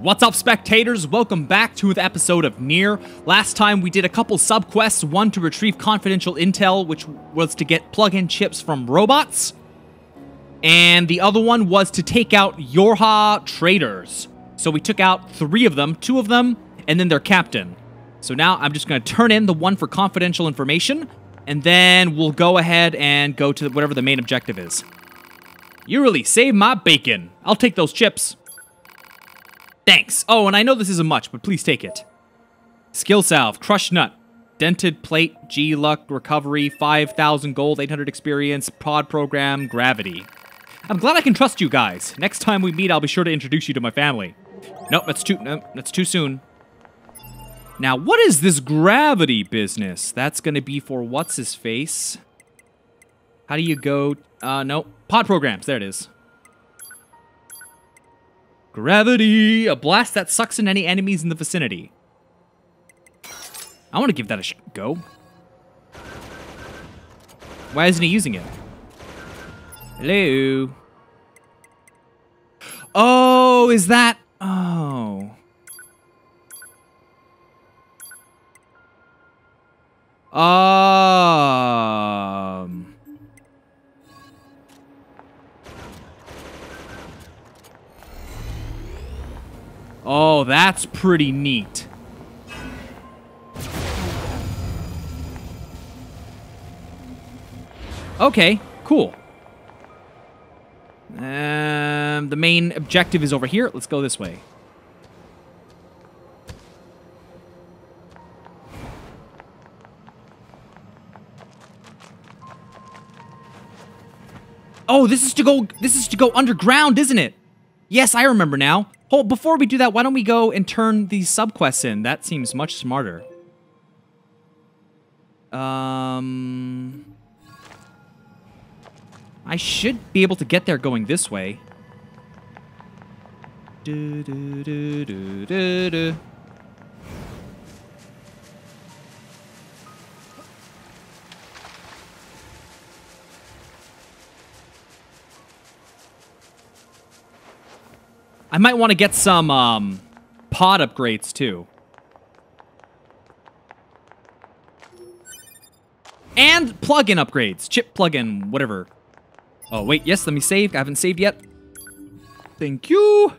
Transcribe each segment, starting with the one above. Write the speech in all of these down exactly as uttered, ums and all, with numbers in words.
What's up, spectators? Welcome back to the episode of NieR. Last time we did a couple subquests, one to retrieve confidential intel, which was to get plug-in chips from robots, and the other one was to take out YoRHa traders. So we took out three of them, two of them, and then their captain. So now I'm just going to turn in the one for confidential information, and then we'll go ahead and go to whatever the main objective is. You really saved my bacon. I'll take those chips. Thanks. Oh, and I know this isn't much, but please take it. Skill salve, crushed nut, dented plate, G luck, recovery, five thousand gold, eight hundred experience, pod program, gravity. I'm glad I can trust you guys. Next time we meet, I'll be sure to introduce you to my family. Nope, that's too, nope, that's too soon. Now, what is this gravity business? That's going to be for what's-his-face. How do you go? Uh, no. Pod programs. There it is. Gravity! A blast that sucks in any enemies in the vicinity. I want to give that a sh go. Why isn't he using it? Hello? Oh, is that... Oh. Um... Oh, that's pretty neat. Okay, cool. Um, the main objective is over here. Let's go this way. Oh, this is to go this is to go underground, isn't it? Yes, I remember now. Oh, before we do that, why don't we go and turn these subquests in? That seems much smarter. Um, I should be able to get there going this way. Do, do, do, do, do, do. I might want to get some um, pod upgrades too. And plug-in upgrades. Chip plug-in, whatever. Oh, wait. Yes, let me save. I haven't saved yet. Thank you.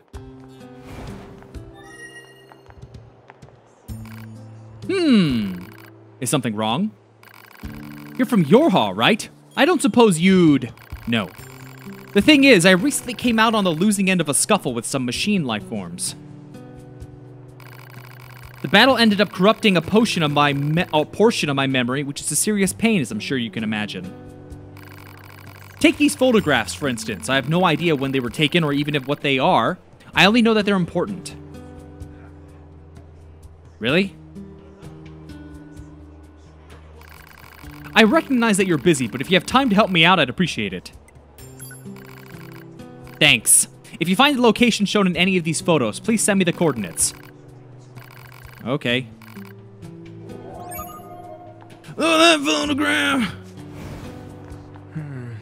Hmm. Is something wrong? You're from YoRHa, right? I don't suppose you'd... No. The thing is, I recently came out on the losing end of a scuffle with some machine life forms. The battle ended up corrupting a portion of my me a portion of my memory, which is a serious pain, as I'm sure you can imagine. Take these photographs, for instance. I have no idea when they were taken or even if what they are. I only know that they're important. Really? I recognize that you're busy, but if you have time to help me out, I'd appreciate it. Thanks. If you find the location shown in any of these photos, please send me the coordinates. Okay. Oh, that photograph! Hmm.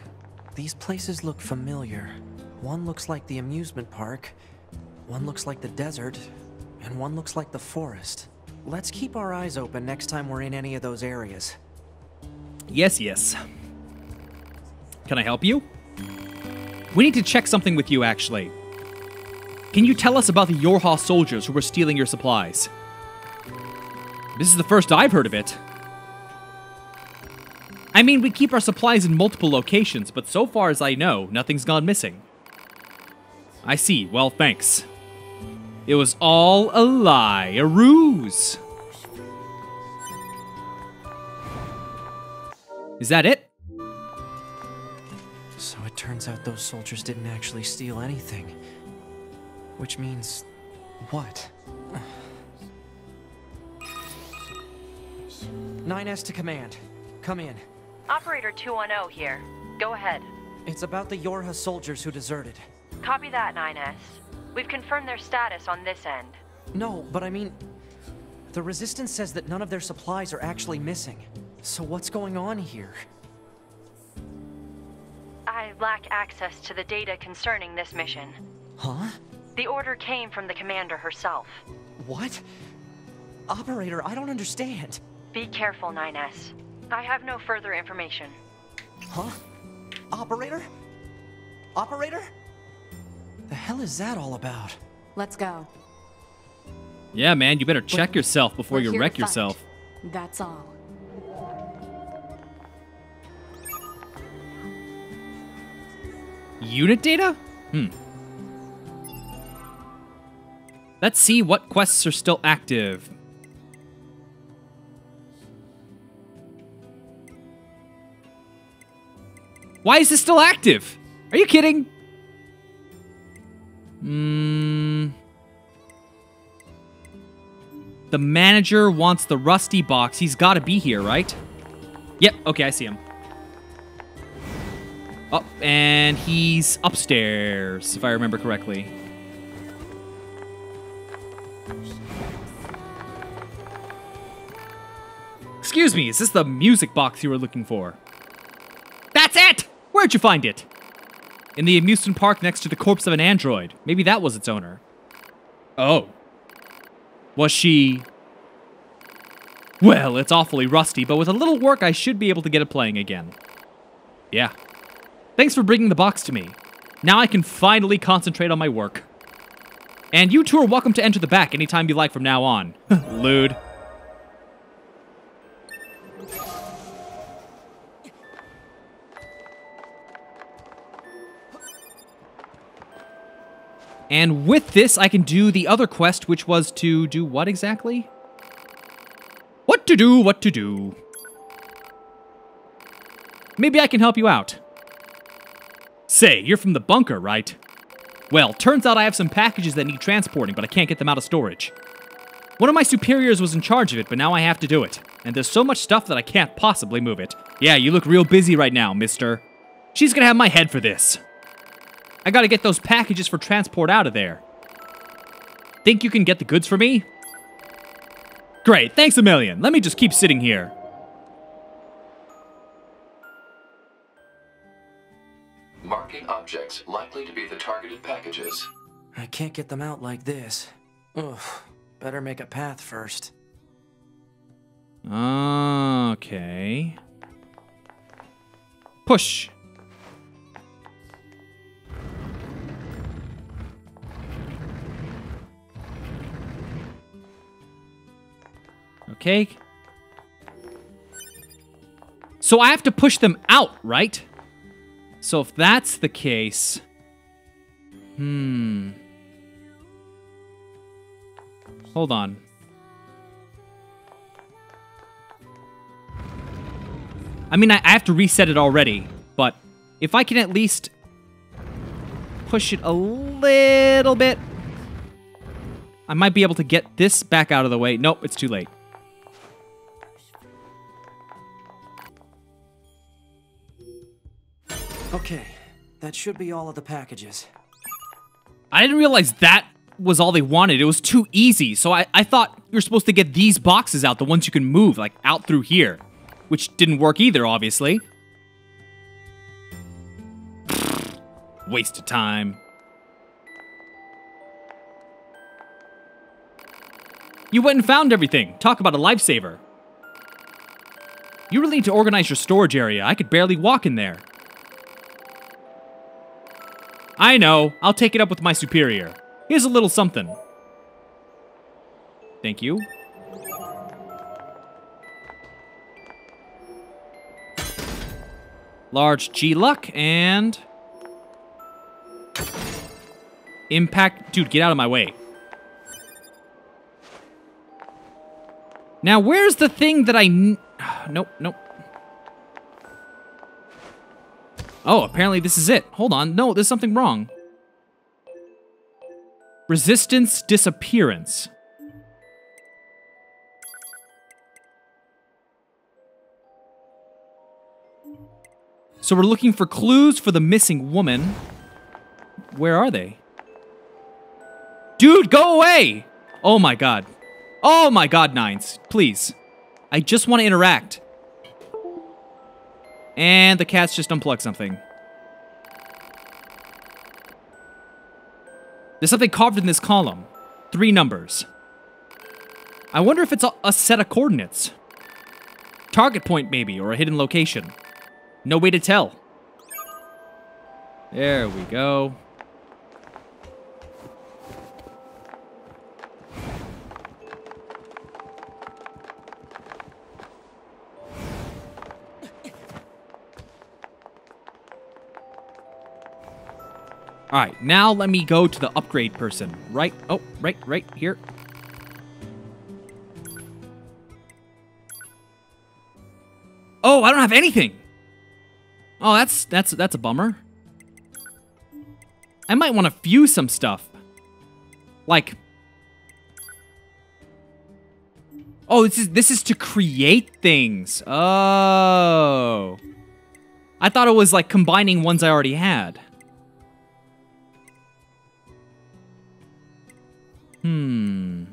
These places look familiar. One looks like the amusement park, one looks like the desert, and one looks like the forest. Let's keep our eyes open next time we're in any of those areas. Yes, yes. Can I help you? We need to check something with you, actually. Can you tell us about the YoRHa soldiers who were stealing your supplies? This is the first I've heard of it. I mean, we keep our supplies in multiple locations, but so far as I know, nothing's gone missing. I see. Well, thanks. It was all a lie, a ruse. Is that it? So it turns out those soldiers didn't actually steal anything. Which means... what? nine S to command. Come in. Operator two ten here. Go ahead. It's about the YoRHa soldiers who deserted. Copy that, nine S. We've confirmed their status on this end. No, but I mean... the Resistance says that none of their supplies are actually missing. So what's going on here? I lack access to the data concerning this mission. Huh? The order came from the commander herself. What? Operator, I don't understand. Be careful, nine S. I have no further information. Huh? Operator? Operator? The hell is that all about? Let's go. Yeah, man, you better check we're, yourself before you wreck yourself. That's all. Unit data? Hmm. Let's see what quests are still active. Why is this still active? Are you kidding? Hmm. The manager wants the rusty box. He's got to be here, right? Yep. Okay, I see him. Oh, and he's upstairs, if I remember correctly. Excuse me, is this the music box you were looking for? That's it! Where'd you find it? In the amusement park next to the corpse of an android. Maybe that was its owner. Oh. Was she... Well, it's awfully rusty, but with a little work, I should be able to get it playing again. Yeah. Thanks for bringing the box to me. Now I can finally concentrate on my work. And you two are welcome to enter the back anytime you like from now on. Lewd. And with this, I can do the other quest, which was to do what exactly? What to do, what to do. Maybe I can help you out. Say, you're from the bunker, right? Well, turns out I have some packages that need transporting, but I can't get them out of storage. One of my superiors was in charge of it, but now I have to do it. And there's so much stuff that I can't possibly move it. Yeah, you look real busy right now, mister. She's gonna have my head for this. I gotta get those packages for transport out of there. Think you can get the goods for me? Great, thanks a million. Let me just keep sitting here. Marking objects likely to be the targeted packages. I can't get them out like this. Ugh, better make a path first. Okay. Push. Okay. So I have to push them out, right? So if that's the case, hmm. Hold on. I mean, I have to reset it already, but if I can at least push it a little bit, I might be able to get this back out of the way. Nope, it's too late. Okay, that should be all of the packages. I didn't realize that was all they wanted. It was too easy, so I, I thought you're supposed to get these boxes out, the ones you can move, like, out through here. Which didn't work either, obviously. Waste of time. You went and found everything. Talk about a lifesaver. You really need to organize your storage area. I could barely walk in there. I know. I'll take it up with my superior. Here's a little something. Thank you. Large G-Luck and... Impact... Dude, get out of my way. Now, where's the thing that I... N nope, nope. Oh, apparently this is it. Hold on. No, there's something wrong. Resistance disappearance. So we're looking for clues for the missing woman. Where are they? Dude, go away! Oh my god. Oh my god, Nines. Please. I just want to interact. And the cat's just unplugged something. There's something carved in this column. Three numbers. I wonder if it's a, a set of coordinates. Target point, maybe, or a hidden location. No way to tell. There we go. Alright, now let me go to the upgrade person. Right, oh, right, right here. Oh, I don't have anything! Oh, that's, that's, that's a bummer. I might want to fuse some stuff. Like... Oh, this is, this is to create things. Oh. I thought it was like combining ones I already had. Hmm.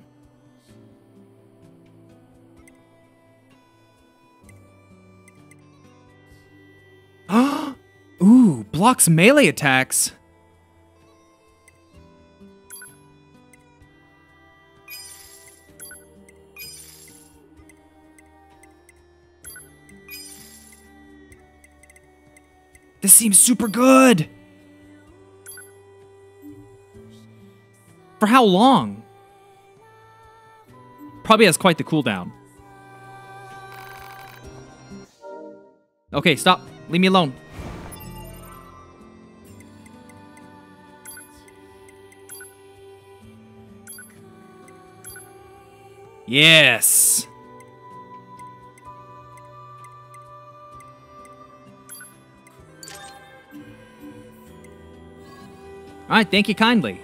Ah! Ooh, blocks melee attacks. This seems super good. For how long? Probably has quite the cooldown. Okay, stop. Leave me alone. Yes. Alright, thank you kindly.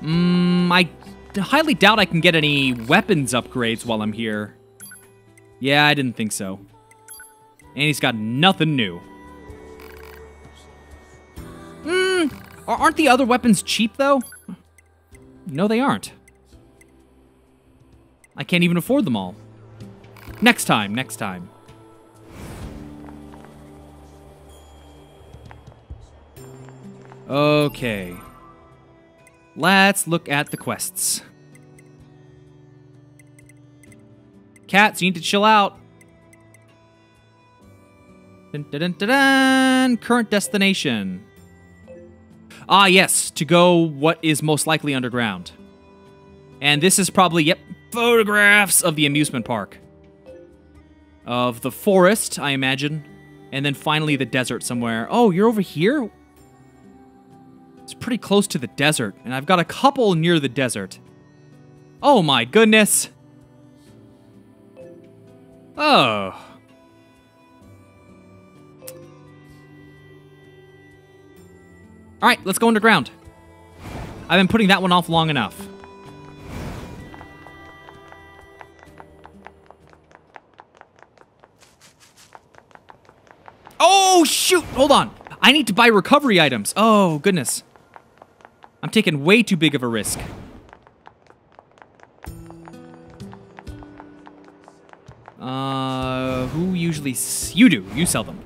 Mmm, I... I highly doubt I can get any weapons upgrades while I'm here. Yeah, I didn't think so. And he's got nothing new. Mmm, aren't the other weapons cheap, though? No, they aren't. I can't even afford them all. Next time, next time. Okay. Let's look at the quests. Cats, you need to chill out. Dun, dun, dun, dun, dun. Current destination. Ah, yes, to go what is most likely underground. And this is probably, yep, photographs of the amusement park. Of the forest, I imagine. And then finally the desert somewhere. Oh, you're over here? It's pretty close to the desert, and I've got a couple near the desert. Oh my goodness! Oh. Alright, let's go underground. I've been putting that one off long enough. Oh shoot! Hold on! I need to buy recovery items. Oh goodness. I'm taking way too big of a risk. Uh, who usually... S you do. You sell them.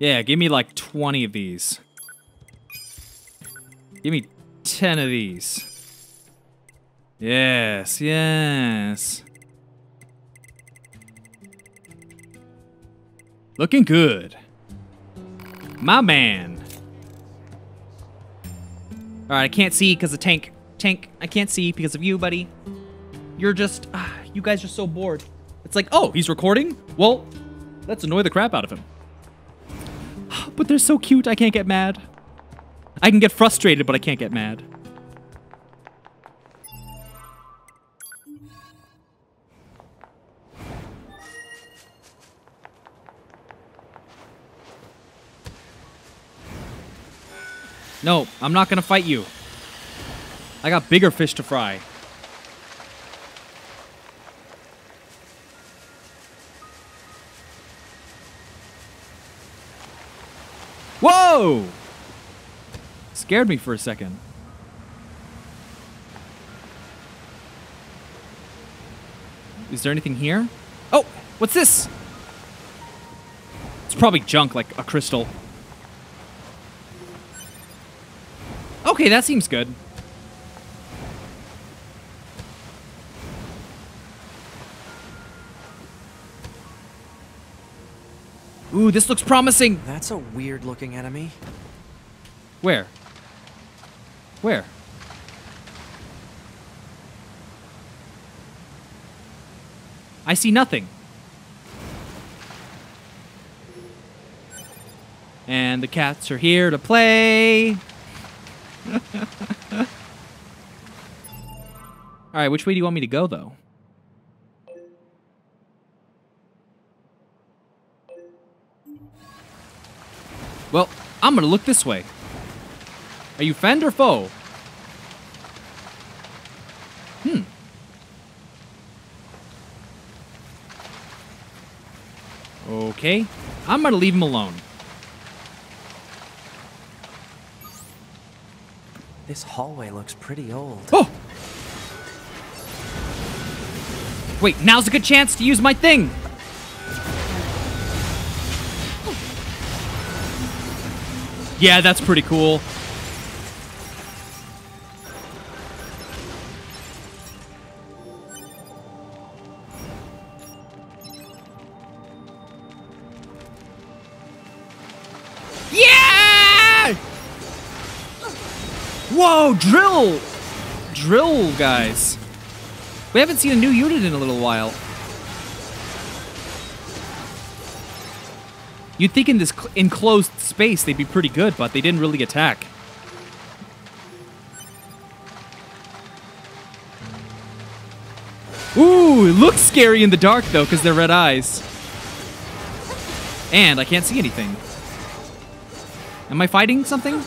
Yeah, give me like twenty of these. Give me ten of these. Yes, yes. Looking good. My man. Alright, I can't see because of Tank. Tank, I can't see because of you, buddy. You're just... Uh, you guys are so bored. It's like, oh, he's recording? Well, let's annoy the crap out of him. But they're so cute, I can't get mad. I can get frustrated, but I can't get mad. No, I'm not gonna fight you. I got bigger fish to fry. Whoa! Scared me for a second. Is there anything here? Oh, what's this? It's probably junk, like a crystal. Okay, that seems good. Ooh, this looks promising. That's a weird-looking enemy. Where? Where? I see nothing. And the cats are here to play. Alright, which way do you want me to go, though? Well, I'm gonna look this way. Are you friend or foe? Hmm. Okay, I'm gonna leave him alone. This hallway looks pretty old. Oh! Wait, now's a good chance to use my thing! Yeah, that's pretty cool. Yeah! Whoa, drill! Drill, guys. We haven't seen a new unit in a little while. You'd think in this enclosed space they'd be pretty good, but they didn't really attack. Ooh, it looks scary in the dark, though, because they're red eyes. And I can't see anything. Am I fighting something?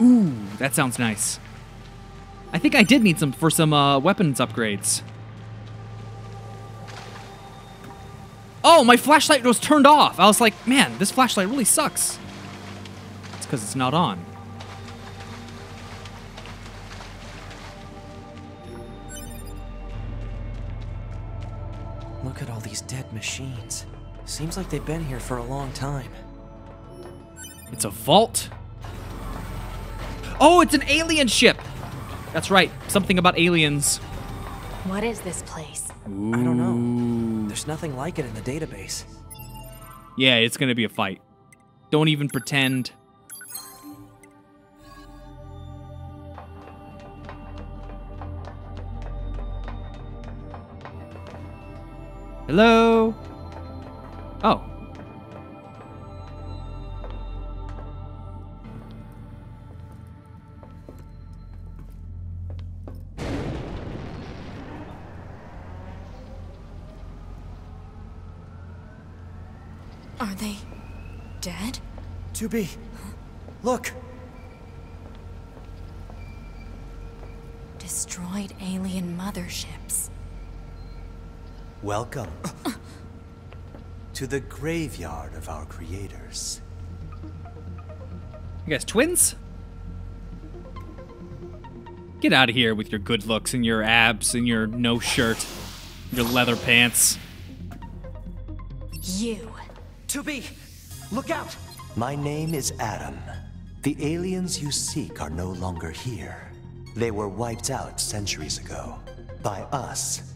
Ooh, that sounds nice. I think I did need some for some uh, weapons upgrades. Oh, my flashlight was turned off. I was like, man, this flashlight really sucks. It's because it's not on. Look at all these dead machines. Seems like they've been here for a long time. It's a vault. Oh, it's an alien ship. That's right. Something about aliens. What is this place? Ooh. I don't know. There's nothing like it in the database. Yeah, it's gonna be a fight. Don't even pretend. Hello? Oh. Are they dead? two B, huh? Look! Destroyed alien motherships. Welcome to the graveyard of our creators. You guys twins? Get out of here with your good looks and your abs and your no shirt, your leather pants. You. two B, look out! My name is Adam. The aliens you seek are no longer here. They were wiped out centuries ago. By us,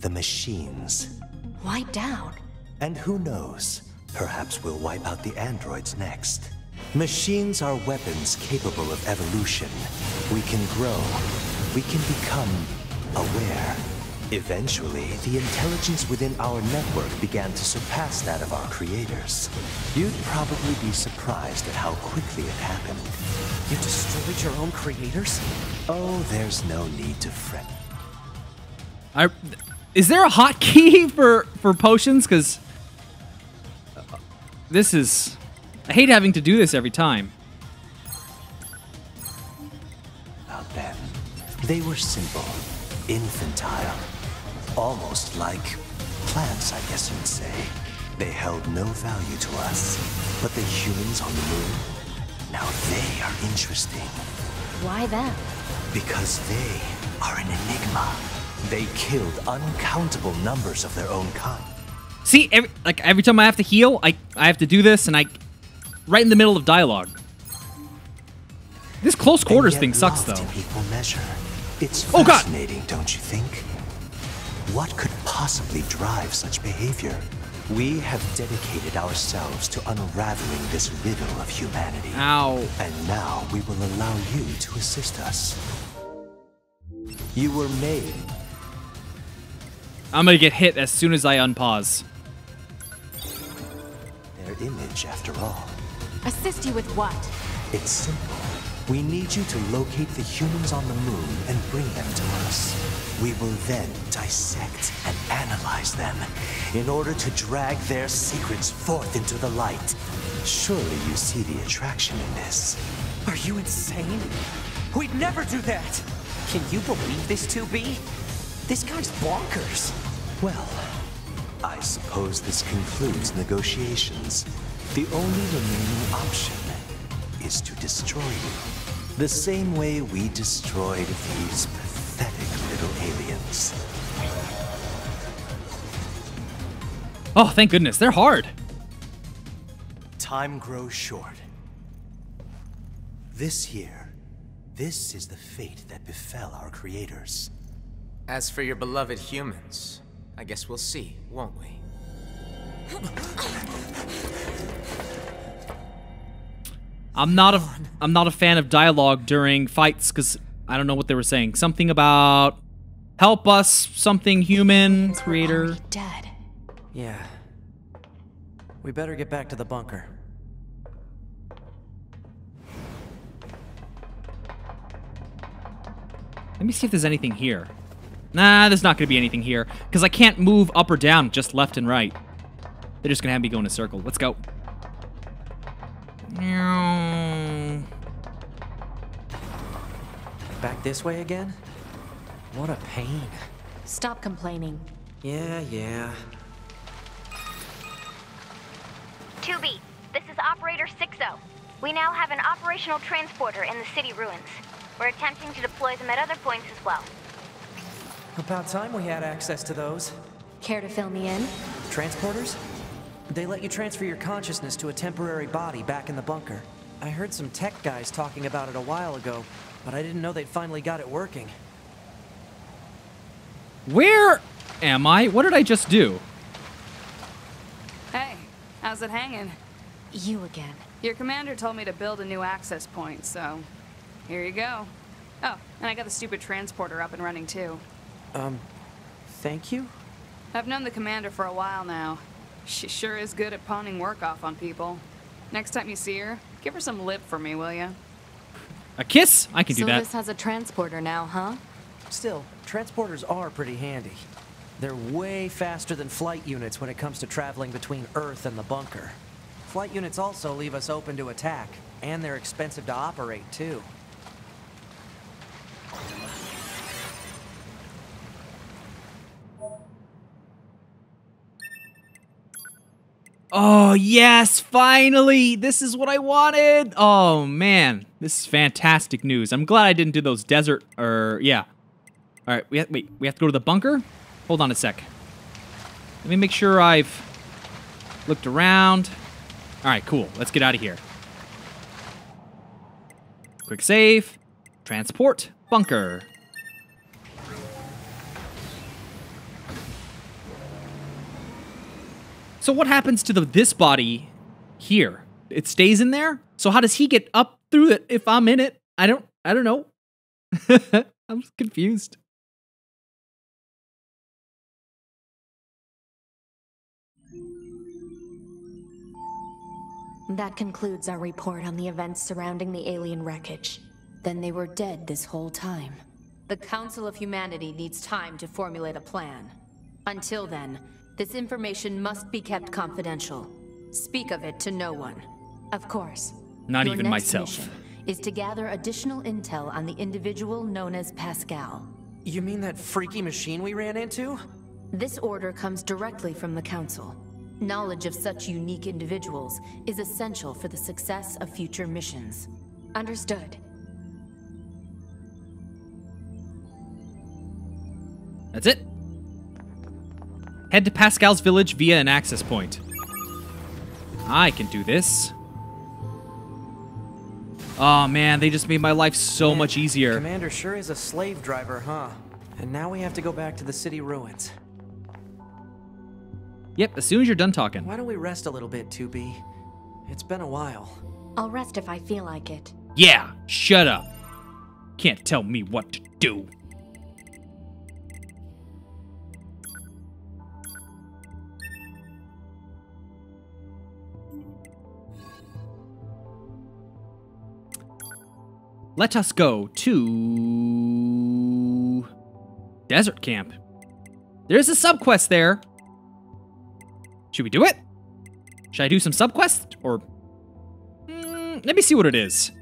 the machines. Wiped out? And who knows, perhaps we'll wipe out the androids next. Machines are weapons capable of evolution. We can grow. We can become aware. Eventually, the intelligence within our network began to surpass that of our creators. You'd probably be surprised at how quickly it happened. You destroyed your own creators? Oh, there's no need to fret. I, is there a hotkey for, for potions? Because this is... I hate having to do this every time. About them, they were simple, infantile. Almost like plants, I guess you'd say. They held no value to us. But the humans on the moon, now they are interesting. Why that? Because they are an enigma. They killed uncountable numbers of their own kind. See, every, like every time I have to heal, I I have to do this, and I right in the middle of dialogue. This close quarters thing sucks, though. It's oh god! Fascinating, don't you think? What could possibly drive such behavior? We have dedicated ourselves to unraveling this riddle of humanity. Ow. And now we will allow you to assist us. You were made. I'm gonna get hit as soon as I unpause. Their image, after all. Assist you with what? It's simple. We need you to locate the humans on the moon and bring them to us. We will then dissect and analyze them in order to drag their secrets forth into the light. Surely you see the attraction in this. Are you insane? We'd never do that! Can you believe this, two B? This guy's bonkers. Well, I suppose this concludes negotiations. The only remaining option is to destroy you, the same way we destroyed these pathetic little aliens. Oh, thank goodness, they're hard. Time grows short. This year, this is the fate that befell our creators. As for your beloved humans, I guess we'll see, won't we? I'm not a I'm not a fan of dialogue during fights because I don't know what they were saying. Something about help us, something human creator. Dead. Yeah. We better get back to the bunker. Let me see if there's anything here. Nah, there's not going to be anything here, because I can't move up or down, just left and right. They're just going to have me go in a circle. Let's go. Back this way again? What a pain. Stop complaining. Yeah, yeah. two B, this is Operator six zero. We now have an operational transporter in the city ruins. We're attempting to deploy them at other points as well. About time we had access to those. Care to fill me in? Transporters? They let you transfer your consciousness to a temporary body back in the bunker. I heard some tech guys talking about it a while ago, but I didn't know they'd finally got it working. Where am I? What did I just do? Hey, how's it hanging? You again. Your commander told me to build a new access point, so here you go. Oh, and I got the stupid transporter up and running too. Um, thank you? I've known the commander for a while now. She sure is good at pawning work off on people. Next time you see her, give her some lip for me, will ya? A kiss? I can do that. So this has a transporter now, huh? Still, transporters are pretty handy. They're way faster than flight units when it comes to traveling between Earth and the bunker. Flight units also leave us open to attack, and they're expensive to operate, too. Oh, yes, finally! This is what I wanted! Oh, man. This is fantastic news. I'm glad I didn't do those desert, or, yeah. Alright, we ha wait, we have to go to the bunker? Hold on a sec. Let me make sure I've looked around. Alright, cool. Let's get out of here. Quick save. Transport. Bunker. So what happens to the this body here? It stays in there? So how does he get up through it if I'm in it? I don't I don't know. I'm confused. That concludes our report on the events surrounding the alien wreckage. Then they were dead this whole time. The Council of Humanity needs time to formulate a plan. Until then, this information must be kept confidential. Speak of it to no one. Of course. Not even myself. Your next mission is to gather additional intel on the individual known as Pascal. You mean that freaky machine we ran into? This order comes directly from the Council. Knowledge of such unique individuals is essential for the success of future missions. Understood. That's it. Head to Pascal's village via an access point. I can do this. Oh man, they just made my life so man, much easier. Commander sure is a slave driver, huh? And now we have to go back to the city ruins. Yep, as soon as you're done talking. Why don't we rest a little bit, two B? It's been a while. I'll rest if I feel like it. Yeah, shut up. Can't tell me what to do. Let us go to Desert Camp. There's a subquest there. Should we do it? Should I do some subquest? Or mm, let me see what it is.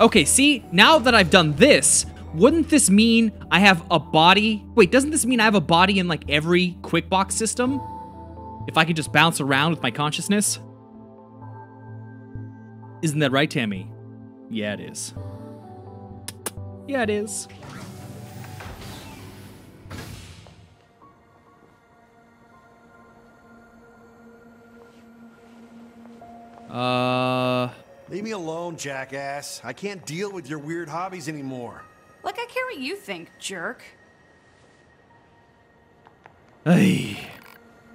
Okay, see, now that I've done this, wouldn't this mean I have a body? Wait, doesn't this mean I have a body in like every quick box system? If I could just bounce around with my consciousness? Isn't that right, Tammy? Yeah, it is. Yeah, it is. Uh... Leave me alone, jackass. I can't deal with your weird hobbies anymore. Look, I care what you think, jerk. Hey.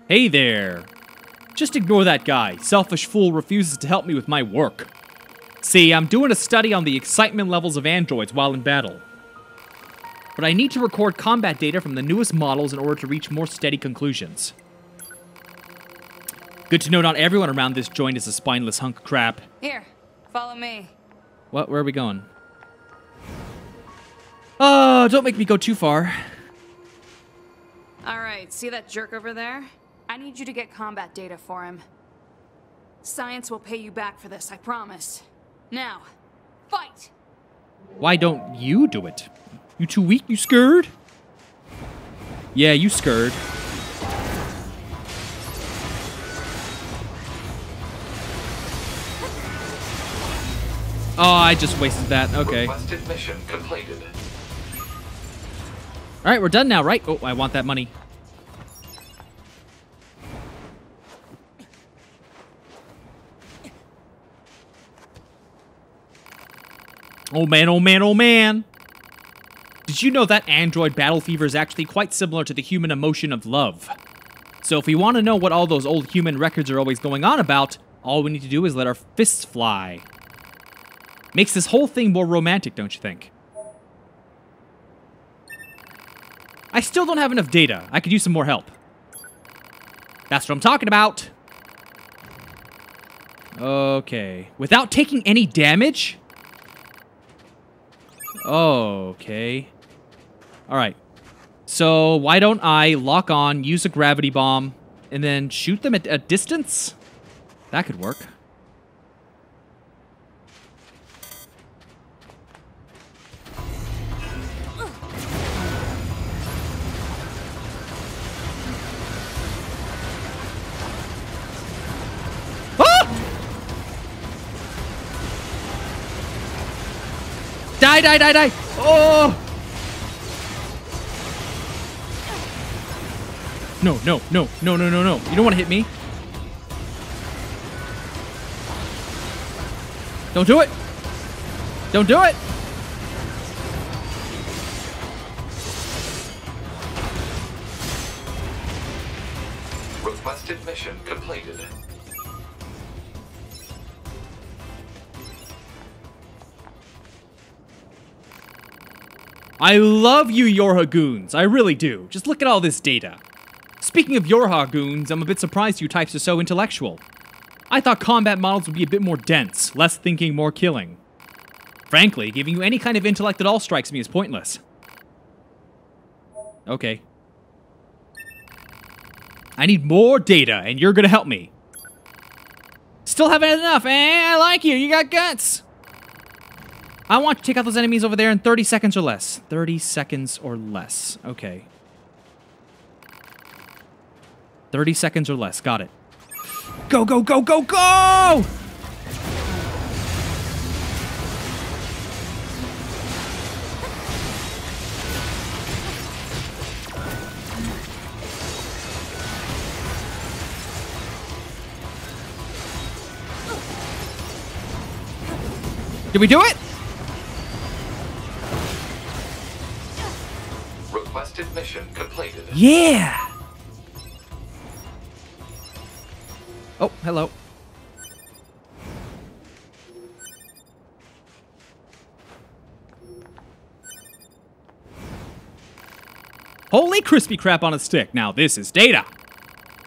Hey there. Just ignore that guy. Selfish fool refuses to help me with my work. See, I'm doing a study on the excitement levels of androids while in battle. But I need to record combat data from the newest models in order to reach more steady conclusions. Good to know not everyone around this joint is a spineless hunk of crap. Here, follow me. What? Where are we going? Oh, don't make me go too far. All right, see that jerk over there? I need you to get combat data for him. Science will pay you back for this, I promise. Now, fight! Why don't you do it? You too weak, you scared? Yeah, you scared. Oh, I just wasted that, okay. Requested mission completed. Alright, we're done now, right? Oh, I want that money. Oh man, oh man, oh man! Did you know that android battle fever is actually quite similar to the human emotion of love? So if we want to know what all those old human records are always going on about, all we need to do is let our fists fly. Makes this whole thing more romantic, don't you think? I still don't have enough data. I could use some more help. That's what I'm talking about! Okay. Without taking any damage? Okay. Alright. So, why don't I lock on, use a gravity bomb, and then shoot them at a distance? That could work. Die, die, die, die! Oh! No, no, no, no, no, no, no. You don't want to hit me. Don't do it! Don't do it! Requested mission completed. I love you, YoRHa goons. I really do. Just look at all this data. Speaking of YoRHa goons, I'm a bit surprised you types are so intellectual. I thought combat models would be a bit more dense, less thinking, more killing. Frankly, giving you any kind of intellect at all strikes me as pointless. Okay. I need more data, and you're gonna help me. Still haven't had enough, eh? I like you. You got guts. I want to take out those enemies over there in thirty seconds or less. thirty seconds or less. Okay. thirty seconds or less. Got it. Go, go, go, go, go! Did we do it? Requested mission completed. Yeah. Oh, hello. Holy crispy crap on a stick. Now this is data.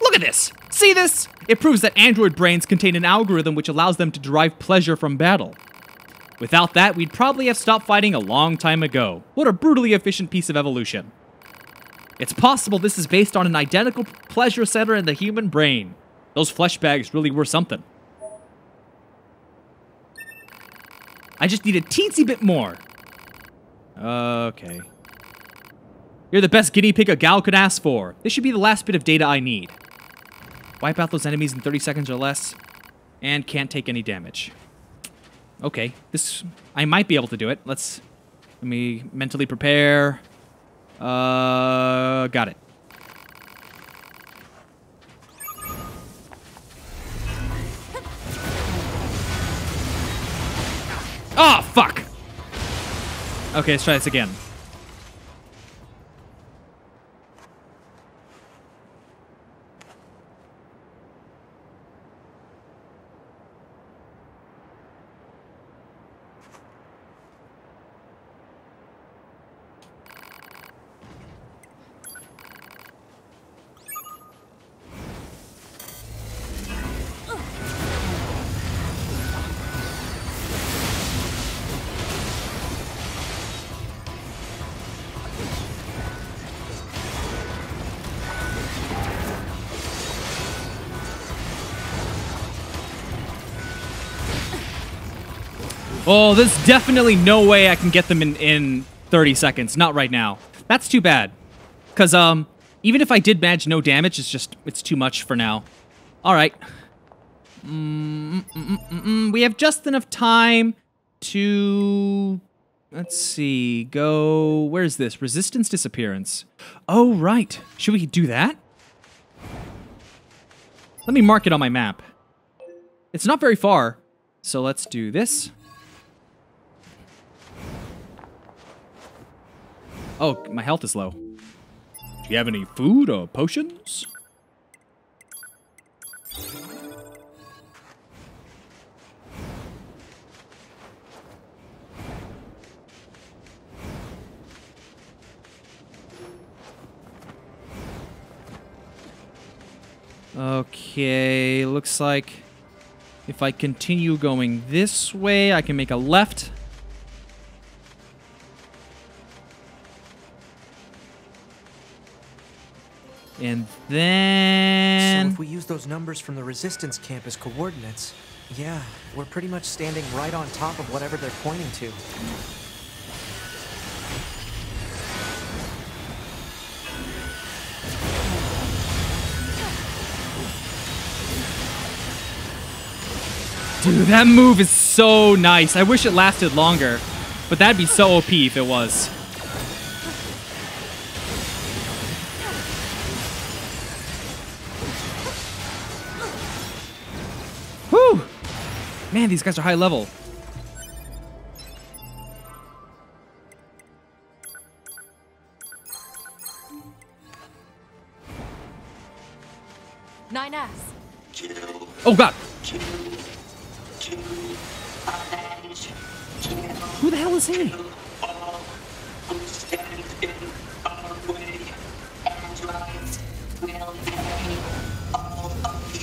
Look at this. See this? It proves that android brains contain an algorithm which allows them to derive pleasure from battle. Without that, we'd probably have stopped fighting a long time ago. What a brutally efficient piece of evolution. It's possible this is based on an identical pleasure center in the human brain. Those flesh bags really were something. I just need a teensy bit more. Okay. You're the best guinea pig a gal could ask for. This should be the last bit of data I need. Wipe out those enemies in thirty seconds or less, and can't take any damage. Okay, this... I might be able to do it. Let's... Let me mentally prepare. Uh... Got it. Oh, fuck! Okay, let's try this again. Oh, there's definitely no way I can get them in, in thirty seconds. Not right now. That's too bad. Because, um, even if I did manage no damage, it's just, it's too much for now. All right. Mm, mm, mm, mm, mm. We have just enough time to... Let's see. Go... Where's this? Resistance disappearance. Oh, right. Should we do that? Let me mark it on my map. It's not very far. So let's do this. Oh, my health is low. Do you have any food or potions? Okay, looks like if I continue going this way, I can make a left. And then... So if we use those numbers from the resistance camp as coordinates, yeah, we're pretty much standing right on top of whatever they're pointing to. Dude, that move is so nice. I wish it lasted longer, but that'd be so O P if it was. Man, these guys are high level. nine S. Oh god. Kill. Kill. Avenge. Kill. Who the hell is he? Kill all who stand in our way. Androids will pay all of you.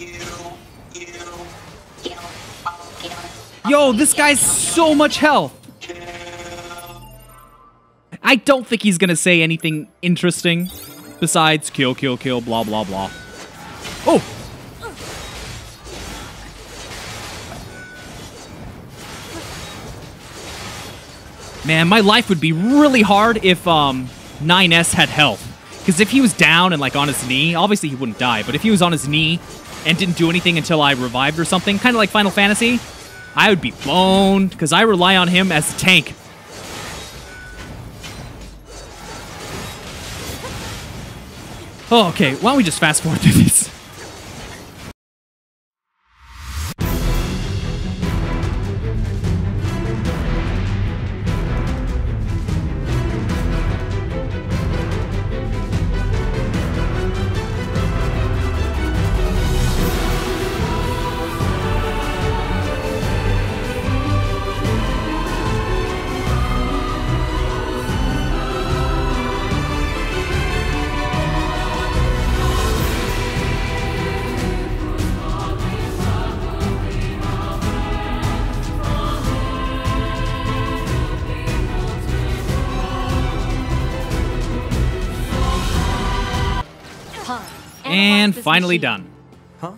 You. Yo, this guy's so much health. I don't think he's gonna say anything interesting besides kill, kill, kill, blah, blah, blah. Oh! Man, my life would be really hard if um, nine S had health. Because if he was down and like on his knee, obviously he wouldn't die, but if he was on his knee and didn't do anything until I revived or something, kind of like Final Fantasy, I would be boned because I rely on him as a tank. Oh, okay, why don't we just fast forward through this? And finally done. Huh?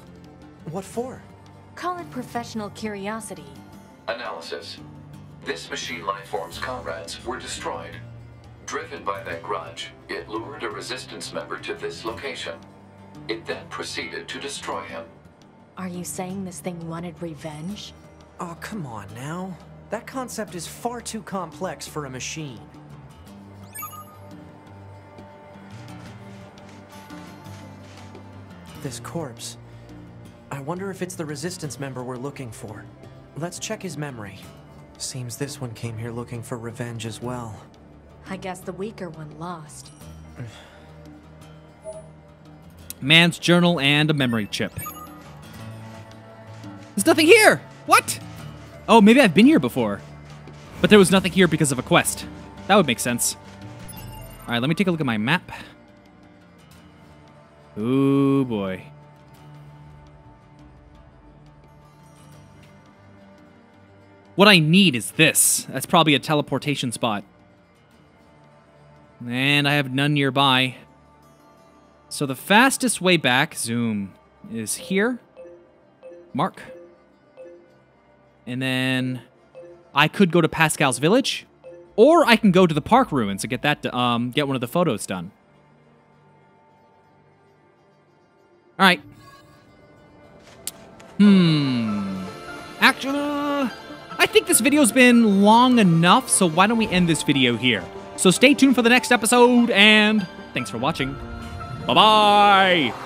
What for? Call it professional curiosity. Analysis. This machine life form's comrades were destroyed. Driven by that grudge, it lured a resistance member to this location. It then proceeded to destroy him. Are you saying this thing wanted revenge? Oh, come on now. That concept is far too complex for a machine. This corpse. I wonder if it's the resistance member we're looking for. Let's check his memory. Seems this one came here looking for revenge as well. I guess the weaker one lost. Man's journal and a memory chip. There's nothing here! What? Oh, maybe I've been here before. But there was nothing here because of a quest. That would make sense. Alright, let me take a look at my map. Ooh, boy. What I need is this. That's probably a teleportation spot. And I have none nearby. So the fastest way back, zoom, is here. Mark. And then I could go to Pascal's village, or I can go to the park ruins and get that to, um get one of the photos done. All right. Hmm. Actually, uh, I think this video's been long enough, so why don't we end this video here? So stay tuned for the next episode, and thanks for watching. Bye-bye!